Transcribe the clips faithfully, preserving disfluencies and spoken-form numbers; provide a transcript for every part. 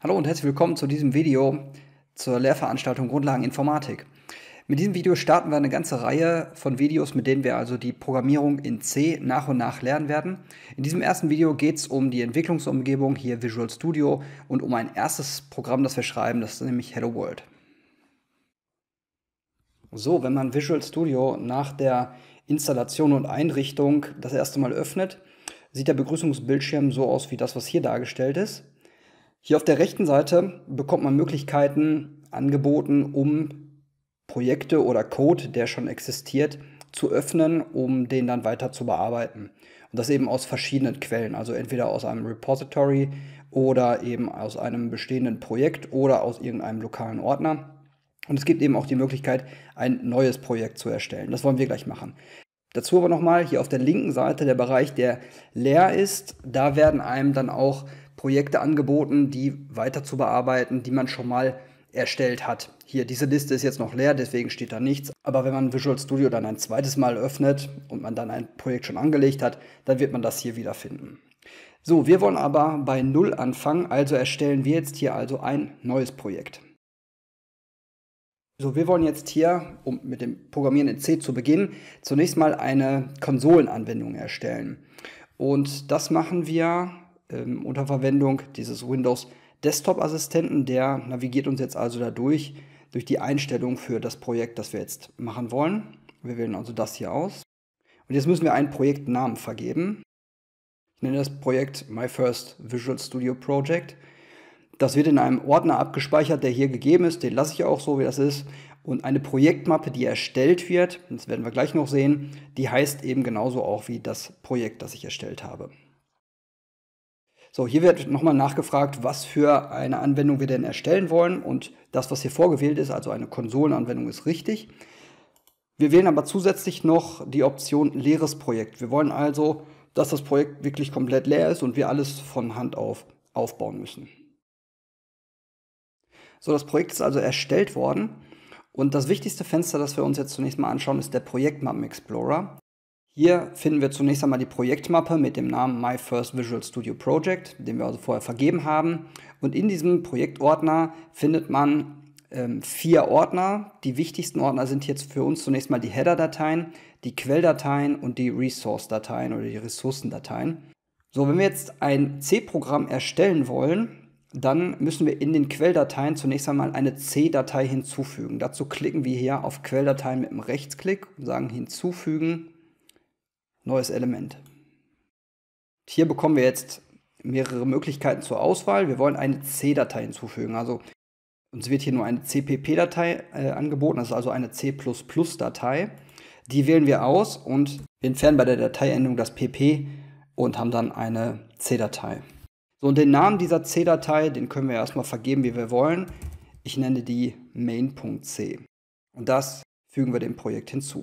Hallo und herzlich willkommen zu diesem Video zur Lehrveranstaltung Grundlagen Informatik. Mit diesem Video starten wir eine ganze Reihe von Videos, mit denen wir also die Programmierung in C nach und nach lernen werden. In diesem ersten Video geht es um die Entwicklungsumgebung, hier Visual Studio, und um ein erstes Programm, das wir schreiben, das ist nämlich Hello World. So, wenn man Visual Studio nach der Installation und Einrichtung das erste Mal öffnet, sieht der Begrüßungsbildschirm so aus wie das, was hier dargestellt ist. Hier auf der rechten Seite bekommt man Möglichkeiten angeboten, um Projekte oder Code, der schon existiert, zu öffnen, um den dann weiter zu bearbeiten. Und das eben aus verschiedenen Quellen, also entweder aus einem Repository oder eben aus einem bestehenden Projekt oder aus irgendeinem lokalen Ordner. Und es gibt eben auch die Möglichkeit, ein neues Projekt zu erstellen. Das wollen wir gleich machen. Dazu aber nochmal hier auf der linken Seite der Bereich, der leer ist, da werden einem dann auch Projekte angeboten, die weiter zu bearbeiten, die man schon mal erstellt hat. Hier, diese Liste ist jetzt noch leer, deswegen steht da nichts. Aber wenn man Visual Studio dann ein zweites Mal öffnet und man dann ein Projekt schon angelegt hat, dann wird man das hier wieder finden. So, wir wollen aber bei null anfangen, also erstellen wir jetzt hier also ein neues Projekt. So, wir wollen jetzt hier, um mit dem Programmieren in C zu beginnen, zunächst mal eine Konsolenanwendung erstellen. Und das machen wir ähm, unter Verwendung dieses Windows Desktop Assistenten. Der navigiert uns jetzt also dadurch, durch die Einstellung für das Projekt, das wir jetzt machen wollen. Wir wählen also das hier aus. Und jetzt müssen wir einen Projektnamen vergeben. Ich nenne das Projekt My First Visual Studio Project. Das wird in einem Ordner abgespeichert, der hier gegeben ist. Den lasse ich auch so, wie das ist. Und eine Projektmappe, die erstellt wird, das werden wir gleich noch sehen, die heißt eben genauso auch wie das Projekt, das ich erstellt habe. So, hier wird nochmal nachgefragt, was für eine Anwendung wir denn erstellen wollen. Und das, was hier vorgewählt ist, also eine Konsolenanwendung, ist richtig. Wir wählen aber zusätzlich noch die Option leeres Projekt. Wir wollen also, dass das Projekt wirklich komplett leer ist und wir alles von Hand auf aufbauen müssen. So, das Projekt ist also erstellt worden und das wichtigste Fenster, das wir uns jetzt zunächst mal anschauen, ist der Projektmappen Explorer. Hier finden wir zunächst einmal die Projektmappe mit dem Namen My First Visual Studio Project, den wir also vorher vergeben haben. Und in diesem Projektordner findet man ähm, vier Ordner. Die wichtigsten Ordner sind jetzt für uns zunächst mal die Header-Dateien, die Quelldateien und die Resource-Dateien oder die Ressourcendateien. So, wenn wir jetzt ein C-Programm erstellen wollen, dann müssen wir in den Quelldateien zunächst einmal eine C-Datei hinzufügen. Dazu klicken wir hier auf Quelldateien mit dem Rechtsklick und sagen hinzufügen, neues Element. Hier bekommen wir jetzt mehrere Möglichkeiten zur Auswahl. Wir wollen eine C-Datei hinzufügen. Also uns wird hier nur eine C P P-Datei äh, angeboten, das ist also eine C plus plus-Datei. Die wählen wir aus und wir entfernen bei der Dateiendung das P P und haben dann eine C-Datei. So, und den Namen dieser C-Datei, den können wir erstmal vergeben, wie wir wollen. Ich nenne die Main.c. Und das fügen wir dem Projekt hinzu.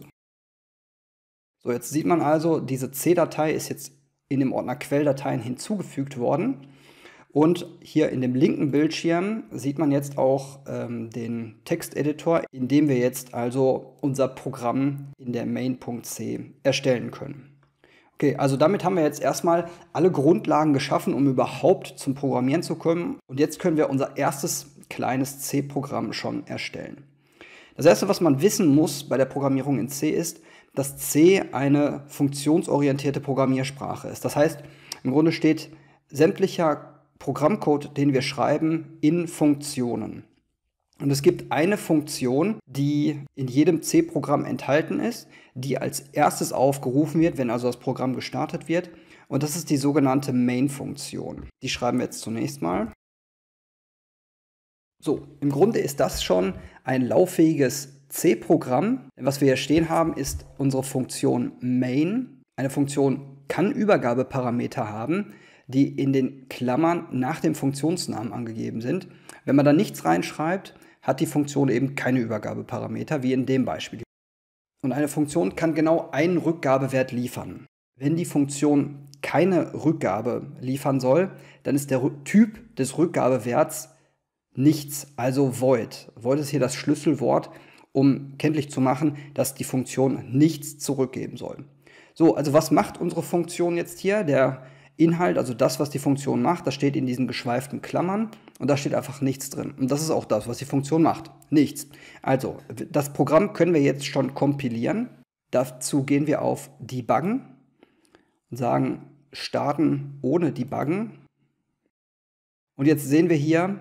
So, jetzt sieht man also, diese C-Datei ist jetzt in dem Ordner Quelldateien hinzugefügt worden. Und hier in dem linken Bildschirm sieht man jetzt auch ähm, den Texteditor, in dem wir jetzt also unser Programm in der Main.c erstellen können. Okay, also damit haben wir jetzt erstmal alle Grundlagen geschaffen, um überhaupt zum Programmieren zu kommen. Und jetzt können wir unser erstes kleines C-Programm schon erstellen. Das Erste, was man wissen muss bei der Programmierung in C, ist, dass C eine funktionsorientierte Programmiersprache ist. Das heißt, im Grunde steht sämtlicher Programmcode, den wir schreiben, in Funktionen. Und es gibt eine Funktion, die in jedem C-Programm enthalten ist, die als erstes aufgerufen wird, wenn also das Programm gestartet wird. Und das ist die sogenannte Main-Funktion. Die schreiben wir jetzt zunächst mal. So, im Grunde ist das schon ein lauffähiges C-Programm. Was wir hier stehen haben, ist unsere Funktion Main. Eine Funktion kann Übergabeparameter haben, die in den Klammern nach dem Funktionsnamen angegeben sind. Wenn man da nichts reinschreibt, hat die Funktion eben keine Übergabeparameter, wie in dem Beispiel. Und eine Funktion kann genau einen Rückgabewert liefern. Wenn die Funktion keine Rückgabe liefern soll, dann ist der Typ des Rückgabewerts nichts, also void. Void ist hier das Schlüsselwort, um kenntlich zu machen, dass die Funktion nichts zurückgeben soll. So, also was macht unsere Funktion jetzt hier? Der Inhalt, also das, was die Funktion macht, das steht in diesen geschweiften Klammern und da steht einfach nichts drin. Und das ist auch das, was die Funktion macht. Nichts. Also, das Programm können wir jetzt schon kompilieren. Dazu gehen wir auf Debuggen und sagen Starten ohne Debuggen. Und jetzt sehen wir hier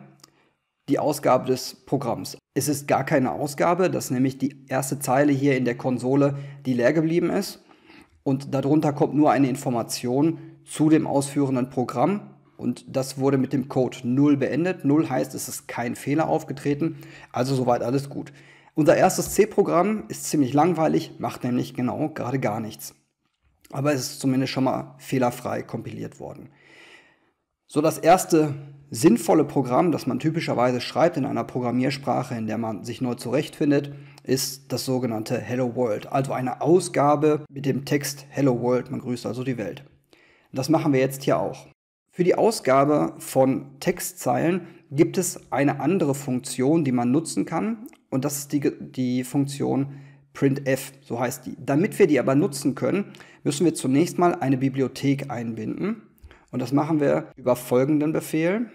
die Ausgabe des Programms. Es ist gar keine Ausgabe, das ist nämlich die erste Zeile hier in der Konsole, die leer geblieben ist. Und darunter kommt nur eine Information zu dem ausführenden Programm. Und das wurde mit dem Code null beendet. null heißt, es ist kein Fehler aufgetreten. Also soweit alles gut. Unser erstes C-Programm ist ziemlich langweilig, macht nämlich genau gerade gar nichts. Aber es ist zumindest schon mal fehlerfrei kompiliert worden. So, das erste sinnvolle Programm, das man typischerweise schreibt in einer Programmiersprache, in der man sich neu zurechtfindet, ist das sogenannte Hello World. Also eine Ausgabe mit dem Text Hello World, man grüßt also die Welt. Das machen wir jetzt hier auch. Für die Ausgabe von Textzeilen gibt es eine andere Funktion, die man nutzen kann. Und das ist die, die Funktion printf, so heißt die. Damit wir die aber nutzen können, müssen wir zunächst mal eine Bibliothek einbinden. Und das machen wir über folgenden Befehl.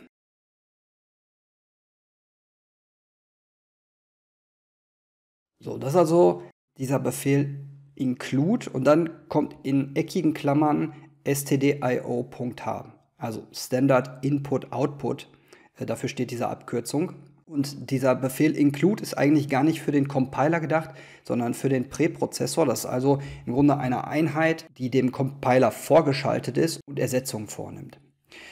So, das ist also dieser Befehl include und dann kommt in eckigen Klammern stdio.h. Also Standard Input Output, dafür steht diese Abkürzung. Und dieser Befehl include ist eigentlich gar nicht für den Compiler gedacht, sondern für den Präprozessor. Das ist also im Grunde eine Einheit, die dem Compiler vorgeschaltet ist und Ersetzung vornimmt.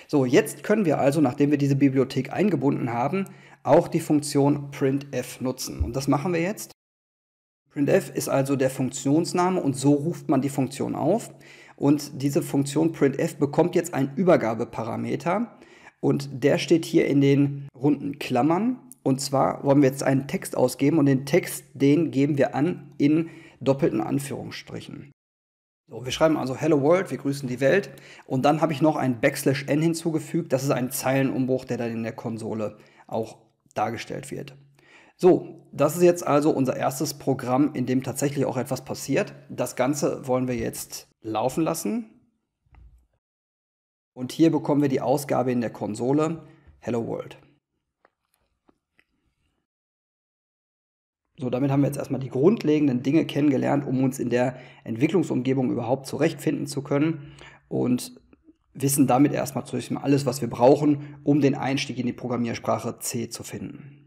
So, jetzt können wir also, nachdem wir diese Bibliothek eingebunden haben, auch die Funktion printf nutzen. Und das machen wir jetzt. Printf ist also der Funktionsname und so ruft man die Funktion auf. Und diese Funktion printf bekommt jetzt einen Übergabeparameter und der steht hier in den runden Klammern. Und zwar wollen wir jetzt einen Text ausgeben und den Text, den geben wir an in doppelten Anführungsstrichen. So, wir schreiben also Hello World, wir grüßen die Welt und dann habe ich noch ein Backslash n hinzugefügt. Das ist ein Zeilenumbruch, der dann in der Konsole auch dargestellt wird. So, das ist jetzt also unser erstes Programm, in dem tatsächlich auch etwas passiert. Das Ganze wollen wir jetzt laufen lassen. Und hier bekommen wir die Ausgabe in der Konsole Hello World. So, damit haben wir jetzt erstmal die grundlegenden Dinge kennengelernt, um uns in der Entwicklungsumgebung überhaupt zurechtfinden zu können und wissen damit erstmal alles, was wir brauchen, um den Einstieg in die Programmiersprache C zu finden.